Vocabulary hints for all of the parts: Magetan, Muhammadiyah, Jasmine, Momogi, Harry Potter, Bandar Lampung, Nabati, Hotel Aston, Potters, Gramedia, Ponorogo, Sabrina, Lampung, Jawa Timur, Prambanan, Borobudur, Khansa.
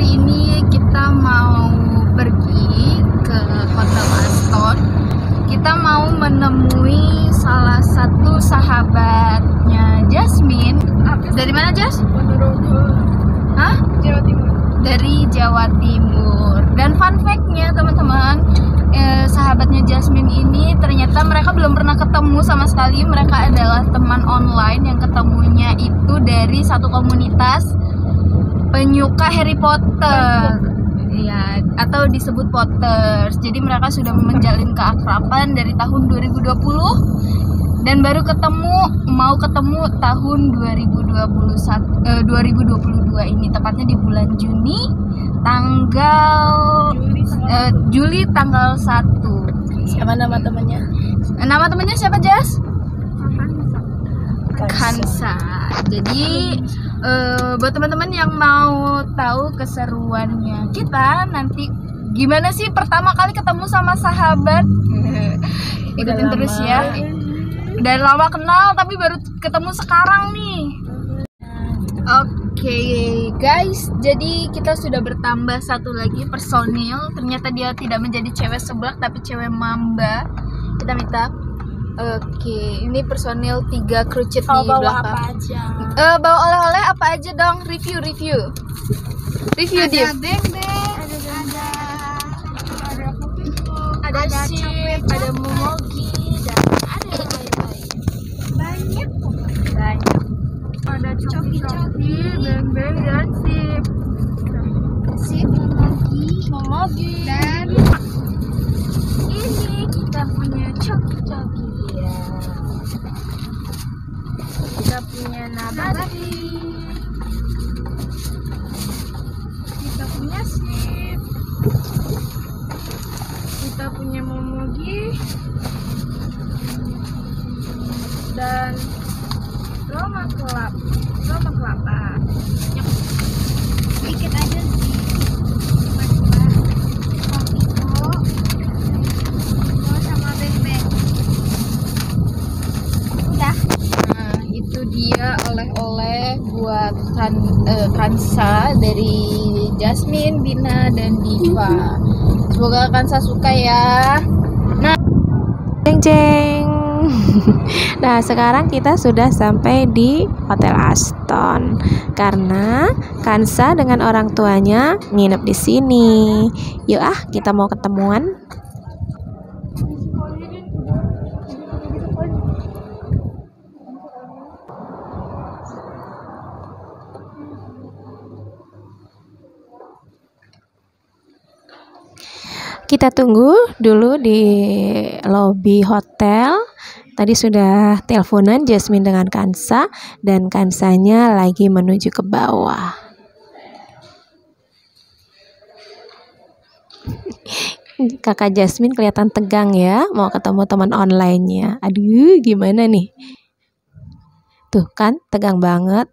Hari ini kita mau pergi ke Hotel Aston. Kita mau menemui salah satu sahabatnya Jasmine. Dari mana, Jas? Ponorogo. Hah? Jawa Timur. Dari Jawa Timur. Dan fun fact-nya, teman-teman, sahabatnya Jasmine ini ternyata mereka belum pernah ketemu sama sekali. Mereka adalah teman online yang ketemunya itu dari satu komunitas penyuka Harry Potter, ya, atau disebut Potters. Jadi mereka sudah menjalin keakraban dari tahun 2020 dan baru mau ketemu tahun 2022 ini, tepatnya di bulan Juni Juli tanggal 1. Siapa nama temannya? Nama temannya siapa, Jas? Khansa. Jadi buat teman-teman yang mau tahu keseruannya kita nanti gimana sih pertama kali ketemu sama sahabat, ikutin terus ya. Udah lama kenal tapi baru ketemu sekarang nih. Oke, guys, jadi kita sudah bertambah satu lagi personil. Ternyata dia tidak menjadi cewek seblak tapi cewek mamba. Kita minta. Oke, ini personil 3 kerucut di belakang. Bawa apa aja? Bawa oleh-oleh apa aja dong? Review dia. Ada dendeng, ada pupuk, ada chip, ada momogi, dan ada lain-lain. Banyak. Ada coki-coki, dendeng, dan sip. Momogi. Dan ini kita punya coki-coki. Kita punya nabati, kita punya sip, kita punya momogi, dan roma kelapa. Sedikit aja sih. Oleh-oleh buat Khansa dari Jasmine, Bina, dan Diva. Semoga Khansa suka ya. Nah, ceng-ceng. Nah, sekarang kita sudah sampai di Hotel Aston karena Khansa dengan orang tuanya nginep di sini. Yuk ah, kita mau ketemuan. Kita tunggu dulu di lobi hotel. Tadi sudah teleponan Jasmine dengan Khansa dan Khansanya lagi menuju ke bawah. Kakak Jasmine kelihatan tegang ya, mau ketemu teman online-nya. Aduh, gimana nih? Tuh kan, tegang banget.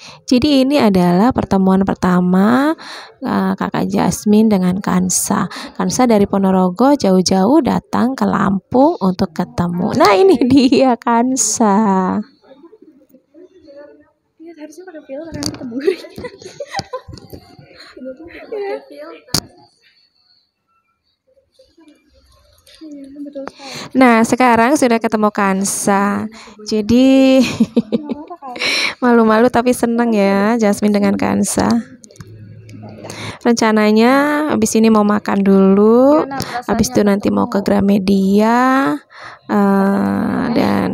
Jadi ini adalah pertemuan pertama kakak Jasmine dengan Khansa. Khansa dari Ponorogo jauh-jauh datang ke Lampung untuk ketemu. Nah, ini dia Khansa. Ini harusnya pakai filter karena ketemu. Nah, sekarang sudah ketemu Khansa. Jadi malu-malu tapi seneng ya Jasmine dengan Khansa. Rencananya habis ini mau makan dulu, habis itu nanti mau ke Gramedia dan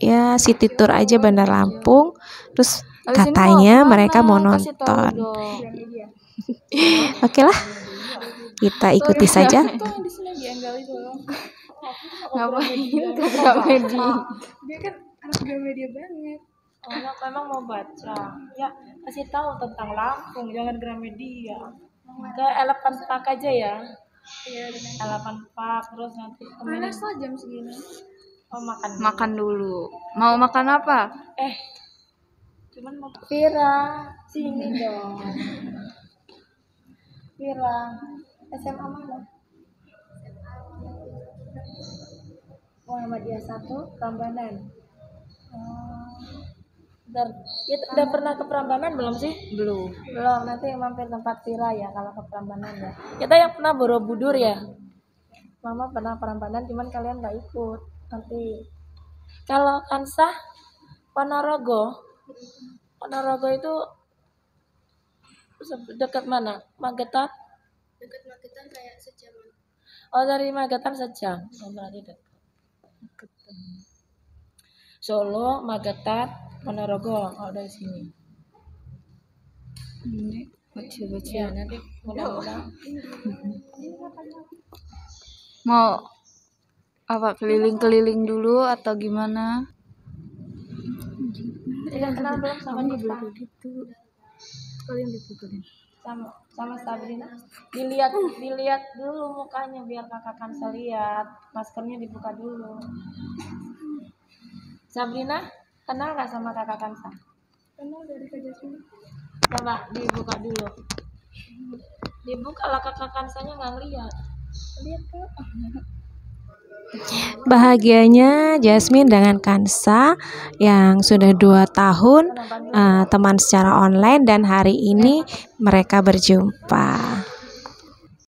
ya city tour aja Bandar Lampung. Terus katanya mereka mau nonton. Oke lah, kita ikuti saja. Ngapain ke Gramedia? Dia kan anak Gramedia banget. Aku emang mau baca, ya kasih tahu tentang Lampung, jangan Gramedia. Ke Elephant Park aja ya. Iya, Elephant Park, terus nanti kemana setelah jam segini? Oh, makan dulu. Mau makan apa? Cuman mau Vira, sini dong. Vira, SMA mana? Muhammadiyah 1 Tambanan. Udah pernah ke Prambanan belum sih? Belum, nanti mampir tempat Vira ya kalau ke Prambanan ya. Kita yang pernah Borobudur ya. Mama pernah Prambanan, cuman kalian nggak ikut. Nanti kalau Khansa Ponorogo itu dekat mana? Magetan? Dekat Magetan kayak sejam. Oh, dari Magetan sejam. Oh, berarti dekat. Solo, Magetan, Ponorogo, kalau dari sini. Ini baca-baca ya, nanti pulang-pulang. Mau apa keliling-keliling dulu atau gimana? Tidak kenal belum sama kita. Kalian dipukulin. Sama Sabrina. Dilihat dulu mukanya biar kakak Khansa lihat. Maskernya dibuka dulu. Sabrina? Kenal gak sama kakak Khansa? Kenal dari Kak Jasmine. Coba dibuka dulu. Dibuka lah, kakak Khansanya gak ngeliat. Lihat kok. Bahagianya Jasmine dengan Khansa yang sudah 2 tahun teman secara online, dan hari ini mereka berjumpa.